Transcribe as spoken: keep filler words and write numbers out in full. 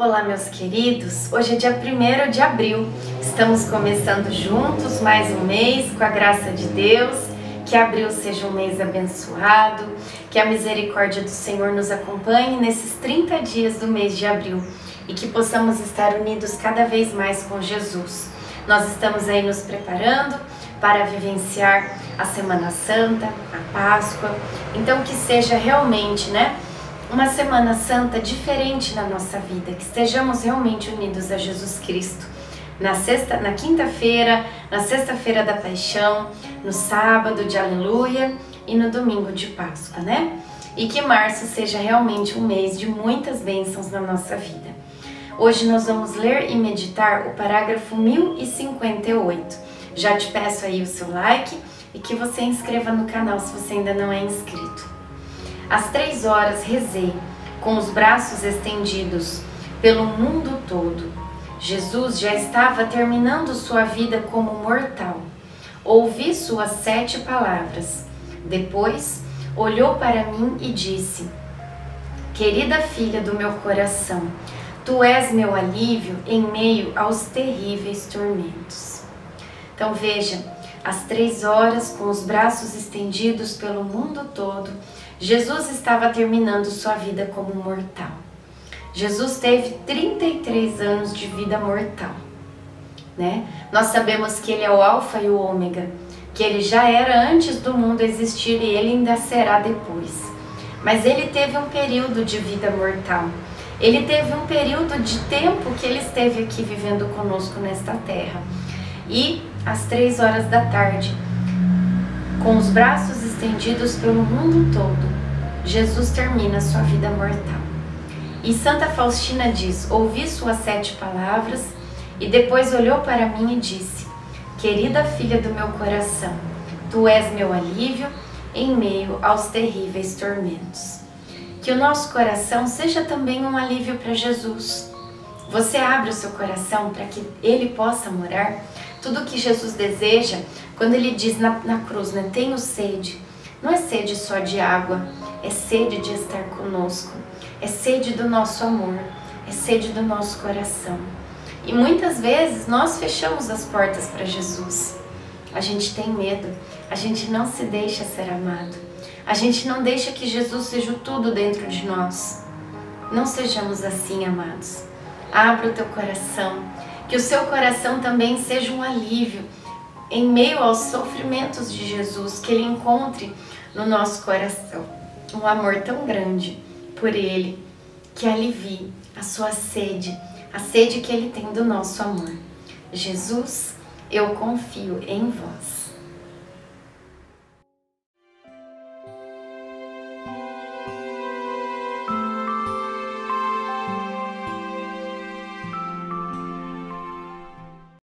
Olá, meus queridos, hoje é dia primeiro de abril, estamos começando juntos mais um mês, com a graça de Deus, que abril seja um mês abençoado, que a misericórdia do Senhor nos acompanhe nesses trinta dias do mês de abril e que possamos estar unidos cada vez mais com Jesus. Nós estamos aí nos preparando para vivenciar a Semana Santa, a Páscoa, então que seja realmente, né? Uma Semana Santa diferente na nossa vida, que estejamos realmente unidos a Jesus Cristo. Na sexta, na quinta-feira, na sexta-feira da Paixão, no sábado de Aleluia e no domingo de Páscoa, né? E que março seja realmente um mês de muitas bênçãos na nossa vida. Hoje nós vamos ler e meditar o parágrafo mil e cinquenta e oito. Já te peço aí o seu like e que você inscreva no canal se você ainda não é inscrito. Às três horas rezei, com os braços estendidos, pelo mundo todo. Jesus já estava terminando sua vida como mortal. Ouvi suas sete palavras. Depois, olhou para mim e disse: Querida filha do meu coração, tu és meu alívio em meio aos terríveis tormentos. Então veja, às três horas, com os braços estendidos pelo mundo todo, Jesus estava terminando sua vida como mortal. Jesus teve trinta e três anos de vida mortal, né? Nós sabemos que ele é o alfa e o ômega, que ele já era antes do mundo existir e ele ainda será depois. Mas ele teve um período de vida mortal. Ele teve um período de tempo que ele esteve aqui vivendo conosco nesta terra. E às três horas da tarde, com os braços estendidos pelo mundo todo, Jesus termina sua vida mortal. E Santa Faustina diz: ouvi suas sete palavras e depois olhou para mim e disse: Querida filha do meu coração, tu és meu alívio em meio aos terríveis tormentos. Que o nosso coração seja também um alívio para Jesus. Você abre o seu coração para que ele possa morar. Tudo que Jesus deseja, quando ele diz na, na cruz, né, tenho sede, não é sede só de água, é sede de estar conosco, é sede do nosso amor, é sede do nosso coração. E muitas vezes nós fechamos as portas para Jesus, a gente tem medo, a gente não se deixa ser amado, a gente não deixa que Jesus seja tudo dentro de nós. Não sejamos assim, amados. Abra o teu coração. Que o seu coração também seja um alívio em meio aos sofrimentos de Jesus, que ele encontre no nosso coração um amor tão grande por ele, que alivie a sua sede, a sede que ele tem do nosso amor. Jesus, eu confio em vós.